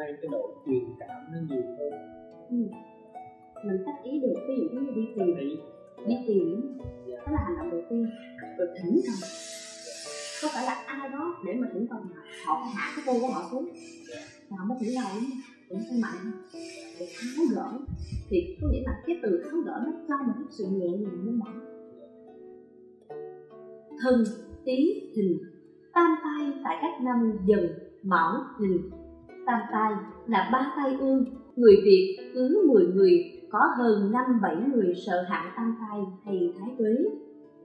nay cái độ truyền cảm nó nhiều hơn. Mình tách ý được, ví dụ như đi tìm đó là hành động đầu tiên, rồi thỉnh cầu. Có phải là ai đó để mà thỉnh cầu họ phải hạ cái cô của họ xuống, và họ mới thỉnh cầu cũng phải mạnh để tháo gỡ. Thì có nghĩa là cái từ tháo gỡ nó cho mình sự nhẹ nhàng với mọi thân tí thìn. Tam tai tại các năm Dần, Mão, Thìn. Tam tai là ba tai ương. Người Việt cứ 10 người có hơn 5-7 người sợ hạng tam tai hay thái tuế.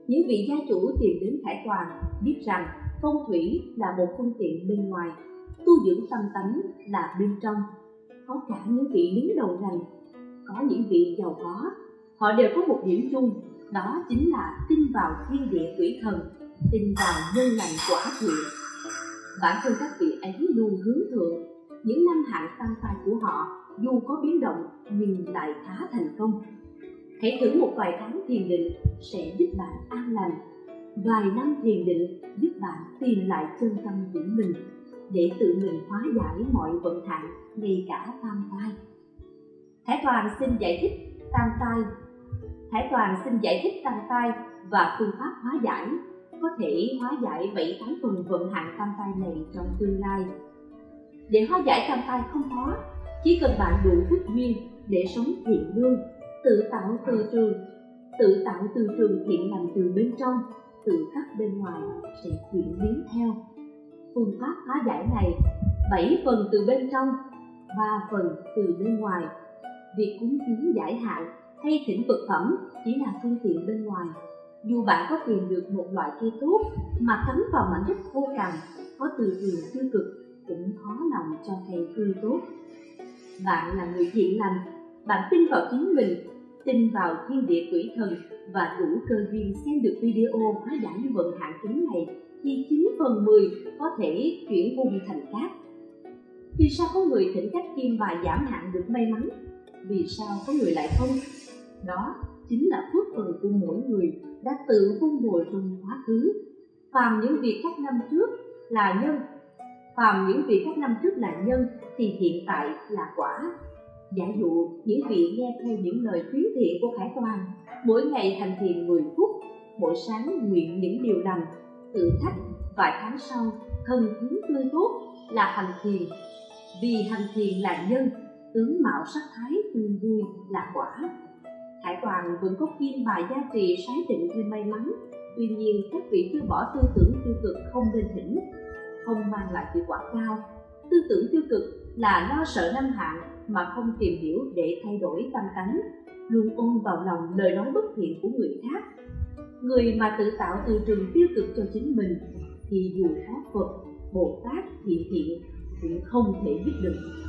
Những vị gia chủ tìm đến Khải Toàn biết rằng phong thủy là một phương tiện bên ngoài, tu dưỡng tâm tánh là bên trong. Có cả những vị đứng đầu ngành, có những vị giàu có, họ đều có một điểm chung, đó chính là tin vào thiên địa quỷ thần, tin vào nhân lành quả thiện. Bản thân các vị ấy luôn hướng thượng. Những năm hạng tam tai của họ dù có biến động nhưng lại khá thành công. Hãy thử một vài tháng thiền định sẽ giúp bạn an lành, vài năm thiền định giúp bạn tìm lại chân tâm của mình để tự mình hóa giải mọi vận hạn, ngay cả tam tai. Khải Toàn xin giải thích tam tai và phương pháp hóa giải. Có thể hóa giải 7-8 phần vận hạn tam tai này trong tương lai. Để hóa giải tam tai không khó, chỉ cần bạn đủ phước duyên để sống thiện lương, tự tạo từ trường thiện lành từ bên trong, từ các bên ngoài sẽ chuyển biến theo. Phương pháp hóa giải này 7 phần từ bên trong, 3 phần từ bên ngoài. Việc cúng kiến giải hạn hay thỉnh vật phẩm chỉ là phương tiện bên ngoài. Dù bạn có tìm được một loại cây tốt mà cắm vào mảnh đất khô cằn, có từ trường tiêu cực cũng khó lòng cho cây tươi tốt. Bạn là người thiện lành, bạn tin vào chính mình, tin vào thiên địa quỷ thần và đủ cơ duyên xem được video hóa giải vận hạn kính này thì 9/10 có thể chuyển hung thành cát. Vì sao có người thỉnh cát kim và giảm hạn được may mắn? Vì sao có người lại không? Đó chính là phước phần của mỗi người đã tự vun bồi trong quá khứ. Phàm những việc các năm trước là nhân thì hiện tại là quả. Giả dụ những vị nghe theo những lời khuyến thiện của Khải Toàn, mỗi ngày hành thiền 10 phút, mỗi sáng nguyện những điều lành, tự thách vài tháng sau thân tướng tươi tốt là hành thiền. Vì hành thiền là nhân, tướng mạo sắc thái tươi vui là quả. Khải Toàn vẫn có kim bài gia trì sái tịnh thêm may mắn. Tuy nhiên các vị chưa bỏ tư tưởng tiêu cực không nên thỉnh, không mang lại hiệu quả cao. Tư tưởng tiêu cực là lo sợ năm hạn mà không tìm hiểu để thay đổi tâm tánh, luôn ôm vào lòng lời nói bất thiện của người khác. Người mà tự tạo từ trường tiêu cực cho chính mình thì dù có Phật, Bồ Tát, thiện cũng không thể giúp được.